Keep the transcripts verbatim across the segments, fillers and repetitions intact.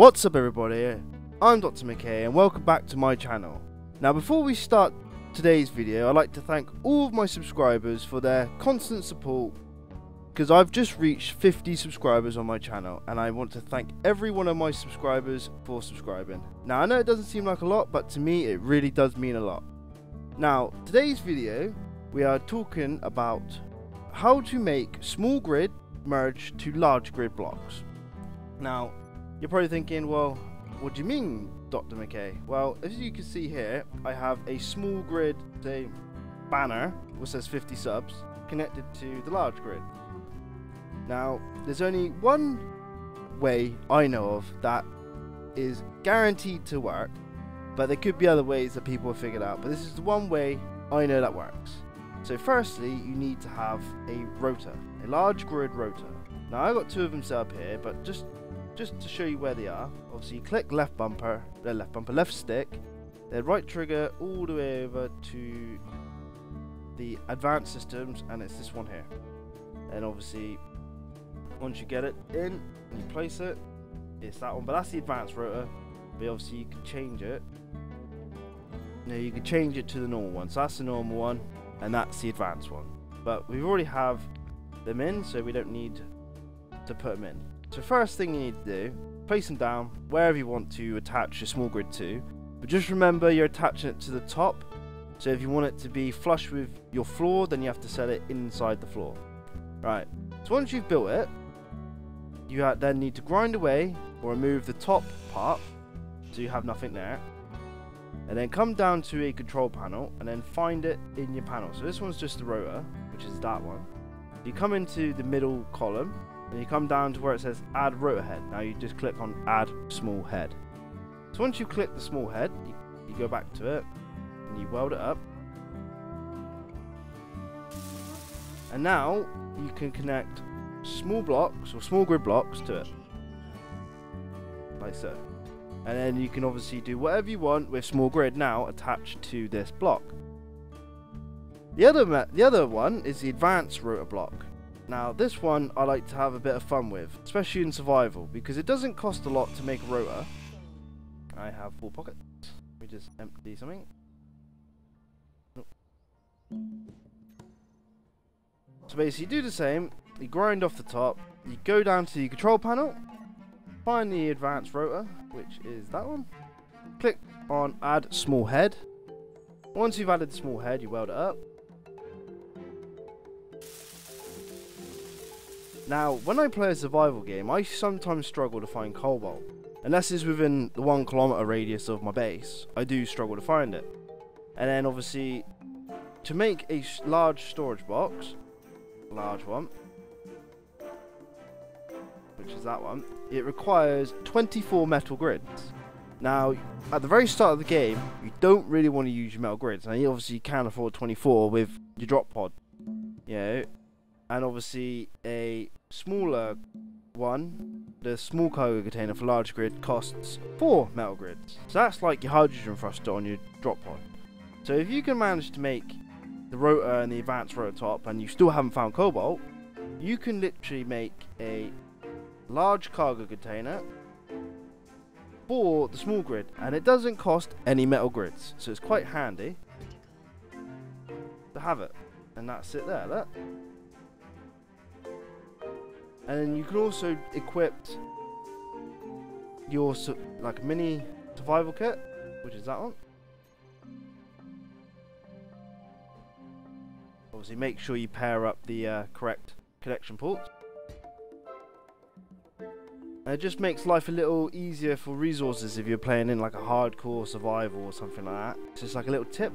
What's up everybody, I'm Doctor McKay and welcome back to my channel. Now before we start today's video, I'd like to thank all of my subscribers for their constant support, because I've just reached fifty subscribers on my channel and I want to thank every one of my subscribers for subscribing. Now I know it doesn't seem like a lot, but to me it really does mean a lot. Now today's video we are talking about how to make small grid merge to large grid blocks. Now you're probably thinking, well, what do you mean, Doctor McKay? Well, as you can see here, I have a small grid, say, banner, which says fifty subs, connected to the large grid. Now, there's only one way I know of that is guaranteed to work, but there could be other ways that people have figured out, but this is the one way I know that works. So firstly, you need to have a rotor, a large grid rotor. Now, I've got two of them set up here, but just Just to show you where they are, obviously you click left bumper, their left bumper, left stick, their right trigger all the way over to the advanced systems, and it's this one here. And obviously, once you get it in, you place it, it's that one, but that's the advanced rotor. But obviously you can change it. Now you can change it to the normal one, so that's the normal one, and that's the advanced one. But we already have them in, so we don't need to put them in. So first thing you need to do, place them down wherever you want to attach your small grid to, but just remember you're attaching it to the top, so if you want it to be flush with your floor, then you have to set it inside the floor. Right, so once you've built it, you then need to grind away or remove the top part, so you have nothing there, and then come down to a control panel and then find it in your panel. So this one's just the rotor, which is that one. You come into the middle column, and you come down to where it says add rotor head. Now you just click on add small head. So once you click the small head, you, you go back to it and you weld it up. And now you can connect small blocks or small grid blocks to it. Like so. And then you can obviously do whatever you want with small grid now attached to this block. The other, the other one is the advanced rotor block. Now this one I like to have a bit of fun with, especially in survival, because it doesn't cost a lot to make a rotor. I have full pockets. Let me just empty something. Oh. So basically you do the same, you grind off the top, you go down to the control panel, find the advanced rotor, which is that one. Click on add small head. Once you've added the small head, you weld it up. Now, when I play a survival game, I sometimes struggle to find cobalt. Unless it's within the one kilometer radius of my base, I do struggle to find it. And then obviously, to make a large storage box, large one, which is that one, it requires twenty-four metal grids. Now, at the very start of the game, you don't really want to use your metal grids. Now, you obviously can't afford twenty-four with your drop pod, you know. And obviously, a smaller one, the small cargo container for large grid, costs four metal grids. So that's like your hydrogen thruster on your drop pod. So if you can manage to make the rotor and the advanced rotor top, and you still haven't found cobalt, you can literally make a large cargo container for the small grid, and it doesn't cost any metal grids. So it's quite handy to have it. And that's it there, look. And then you can also equip your like mini survival kit, which is that one. Obviously make sure you pair up the uh, correct connection ports. And it just makes life a little easier for resources if you're playing in like a hardcore survival or something like that. It's just like a little tip.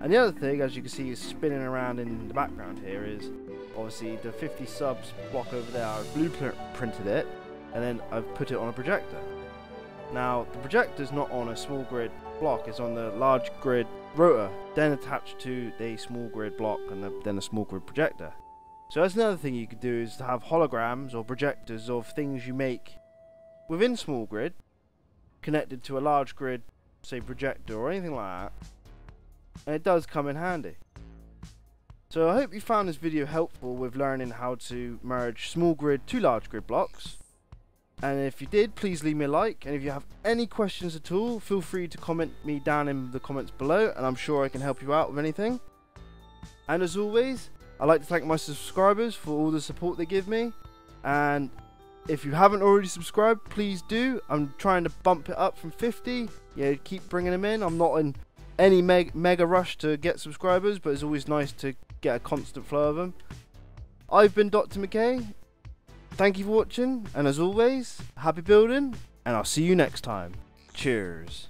And the other thing, as you can see, is spinning around in the background here is obviously the fifty subs block over there. I've blueprint printed it and then I've put it on a projector. Now the projector's not on a small grid block, it's on the large grid rotor, then attached to the small grid block and the, then a small grid projector. So that's another thing you could do, is to have holograms or projectors of things you make within small grid connected to a large grid, say projector or anything like that, and it does come in handy. So I hope you found this video helpful with learning how to merge small grid to large grid blocks. And if you did, please leave me a like, and if you have any questions at all, feel free to comment me down in the comments below, and I'm sure I can help you out with anything. And as always, I'd like to thank my subscribers for all the support they give me, and if you haven't already subscribed, please do. I'm trying to bump it up from fifty, yeah, keep bringing them in. I'm not in any meg mega rush to get subscribers, but it's always nice to get a constant flow of them. I've been Doctor McKay. Thank you for watching, and as always, happy building, and I'll see you next time. Cheers.